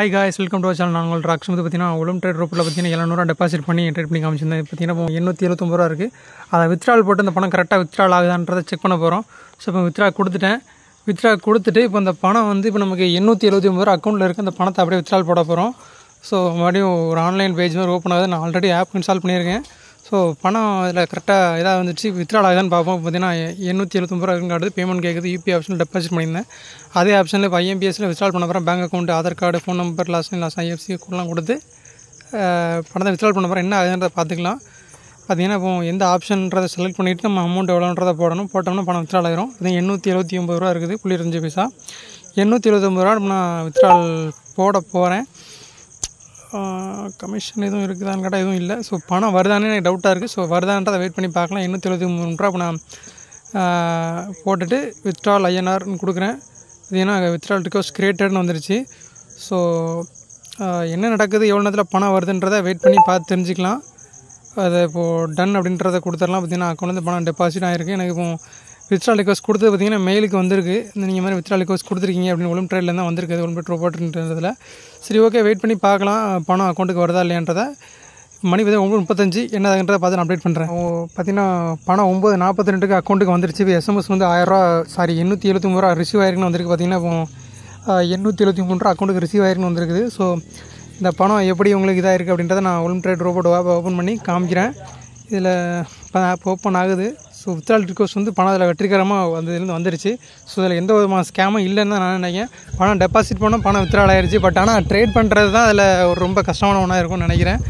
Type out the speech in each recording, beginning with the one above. Hi guys, welcome to our channel. நாங்கள் traction வந்து பார்த்தீங்கன்னா உலம் ட்ரேட் ரோப்பில் பார்த்தீங்கன்னா 700 டெபாசிட் பண்ணி ட்ரேட் பண்ணி காமிச்சிருந்தேன். பார்த்தீங்கன்னா 879 ரூபா இருக்குது. அதை வித்ட்ரால் போட்டு அந்த பணம் கரெக்டாக வித்ட்ரால் ஆகுதான்றதை செக் பண்ண போகிறோம். ஸோ இப்போ வித்ட்ரா கொடுத்துட்டு இப்போ அந்த பணம் வந்து இப்போ நமக்கு 879 ரூபா அக்கௌண்ட்டில் இருக்குது. அந்த பணத்தை அப்படியே வித்ட்ரால் போட போகிறோம். ஸோ மறுபடியும் ஒரு ஆன்லைன் பேஜ் மாதிரி ஓப்பன் ஆகுது. நான் ஆல்ரெடி ஆப் இன்ஸ்டால் பண்ணியிருக்கேன். ஸோ பணம் அதில் கரெக்டாக இதாக வந்துச்சு வித்ட்ரால் ஆகுதான்னு பார்ப்போம். பார்த்தீங்கன்னா 879 ரூபா இருக்குன்னு காட்டுது. பேமெண்ட் கேட்குது. யூபிஐ ஆப்ஷனில் டெபாசிட் பண்ணியிருந்தேன். அதே ஆப்ஷனில் இப்போ ஐஎம்பிஎஸ்சில் வித்ட்ரால் பண்ண போகிறேன். Bank account, Aadhaar card, phone number, last IFC கோடெலாம் கொடுத்து பணத்தை வித்ட்ரால் பண்ண போகிறேன். என்ன ஆகுதுன்றதை பார்த்துக்கலாம். பார்த்திங்கன்னா இப்போ எந்த ஆப்ஷன்றதை செலக்ட் பண்ணிவிட்டு நம்ம அமௌண்ட் எவ்வளோன்றதை போட்டோம்னா பணம் வித்ட்ரால் ஆகிரும். பார்த்தீங்கன்னா 879 ரூபா இருக்குது. 0.25 பைசா 879 ரூபா நான் வித்ட்ரால் போட போகிறேன். கமிஷன் எதுவும் இருக்குதான்னு கேட்டால் எதுவும் இல்லை. ஸோ பணம் வருதானே எனக்கு டவுட்டாக இருக்குது. ஸோ வருதான்றதை வெயிட் பண்ணி பார்க்கலாம். 873 ரூபா இப்போ நான் போட்டுட்டு வித்ட்ரால் ஐஎன்ஆர்னு கொடுக்குறேன். இது ஏன்னா வித்ட்ரால் ரிக்வஸ்ட் கிரியேட்டட்னு வந்துருச்சு. ஸோ என்ன நடக்குது, எவ்வளோ நேரத்தில் பணம் வருதுன்றதை வெயிட் பண்ணி பார்த்து தெரிஞ்சுக்கலாம். அதை இப்போது டன் அப்படின்றத கொடுத்துடலாம். பார்த்தீங்கன்னா அக்கௌண்ட்லேருந்து பணம் டெபாசிட் ஆகிருக்கு. எனக்கு இப்போ வித்ட்ரால் ரிக்வஸ்ட் கொடுத்து பார்த்தீங்கன்னா மெயிலுக்கு வந்திருக்கு. இந்த நீங்கள் மாதிரி வித்ட்ரால் ரிக்வஸ்ட் கொடுத்துருக்கீங்க அப்படின்னு ஒலும் ட்ரேடில் தான் வந்திருக்கு. அது ஒலும் ட்ரோபோட்டுன்றதில் சரி ஓகே வெயிட் பண்ணி பார்க்கலாம் பணம் அக்கௌண்ட்டுக்கு வருதா இல்லையன்றதை. மணி வந்து 9:35 என்னதுன்றதை பார்த்து நான் அப்டேட் பண்ணுறேன். பார்த்தீங்கன்னா பணம் 9:42க்கு அக்கௌண்ட்டுக்கு வந்துருச்சு. இப்போ எஸ்எம்எஸ் வந்து 873 ரூபா ரிசீவ் ஆயிருக்குன்னு வந்திருக்கு. பார்த்தீங்கன்னா இப்போ 873 ரூபா அக்கௌண்ட்டுக்கு ரிசீவ் ஆயிருக்குன்னு வந்துருக்குது. ஸோ இந்த பணம் எப்படி உங்களுக்கு இதாக இருக்குது அப்படின்றத நான் ஒலும் ட்ரேட் ரோபோட் ஆப்பை ஓப்பன் பண்ணி காமிக்கிறேன். இதில் இப்போ ஆப் ஓப்பன் ஆகுது. ஸோ வித்ட்ரால் ரிக்வஸ்ட் வந்து பணம் அதில் வெற்றிகரமாக அதுலேருந்து வந்துருச்சு. ஸோ இதில் எந்த விதமான ஸ்கேமும் இல்லைன்னு தான் நான் நினைக்கிறேன். பணம் டெபாசிட் பண்ணால் பணம் வித்ட்ரால் ஆகிருச்சு. பட் ஆனால் ட்ரேட் பண்ணுறது தான் அதில் ஒரு ரொம்ப கஷ்டமான ஒன்றா இருக்கும்னு நினைக்கிறேன்.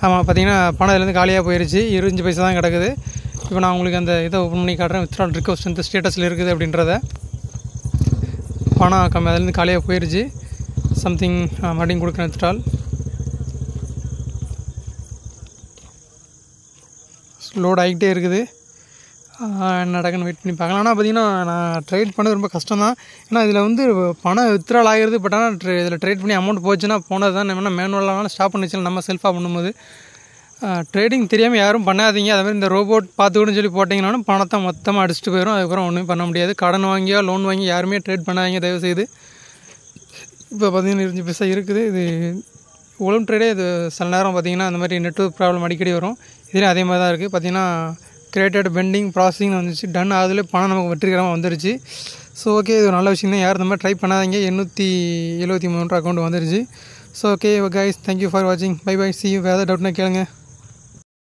ஆமாம், பார்த்தீங்கன்னா பணம் இதுலேருந்து காலியாக போயிடுச்சு. 25 பைசா தான் கிடக்குது. இப்போ நான் உங்களுக்கு அந்த இதை ஓப்பன் பண்ணி காட்டுறேன். வித்ட்ரால் ரிக்வஸ்ட் வந்து ஸ்டேட்டஸில் இருக்குது அப்படின்றத. பணம் அதுலேருந்து காலியாக போயிடுச்சு. சம்திங் மறுபடியும் கொடுக்குறேன். வித்ட்ரால் லோட் ஆகிக்கிட்டே இருக்குது. நடக்குன்னு வெயிட் பண்ணி பார்க்கலாம். ஆனால் பார்த்திங்கன்னா நான் ட்ரேட் பண்ணது ரொம்ப கஷ்டம் தான். ஏன்னா இதில் வந்து பணம் வித்ட்ரால் ஆகிறது. பட் ஆனால் இதில் ட்ரேட் பண்ணி அமௌண்ட் போச்சுன்னா போனது தான் நம்ம மேனுவலாக ஸ்டாப் பண்ணிச்சு. நம்ம செல்ஃபாக பண்ணும்போது ட்ரேடிங் தெரியாமல் யாரும் பண்ணாதீங்க. அதேமாதிரி இந்த ரோபோட் பார்த்துக்கணும்னு சொல்லி போட்டிங்கனாலும் பணத்தை மொத்தமாக அடிச்சுட்டு போயிடும். அதுக்கப்புறம் ஒன்றும் பண்ண முடியாது. கடன் வாங்கியோ லோன் வாங்கி யாருமே ட்ரேட் பண்ணாதீங்க தயவுசெய்து. இப்போ பார்த்திங்கன்னா 20 பைசா இருக்குது. இது ஒலும் ட்ரேடே இது சில நேரம் பார்த்திங்கன்னா அந்த மாதிரி நெட்வொர்க் ப்ராப்ளம் அடிக்கடி வரும். இதுலேயும் அதே மாதிரி தான் இருக்குது. பார்த்திங்கன்னா கிரியேட்டட் பெண்டிங் ப்ராசஸிங் வந்துச்சு. டன் அதில் பணம் நமக்கு வெற்றிகரமாக வந்துருச்சு. ஸோ ஓகே, இது ஒரு நல்ல விஷயம் தான். யாரும் இந்த மாதிரி ட்ரை பண்ணாதீங்க. 873 அக்கௌண்ட் வந்துருச்சு. So okay guys, thank you for வாட்சிங். Bye bye, see you. வேறு டவுட்னா கேளுங்க.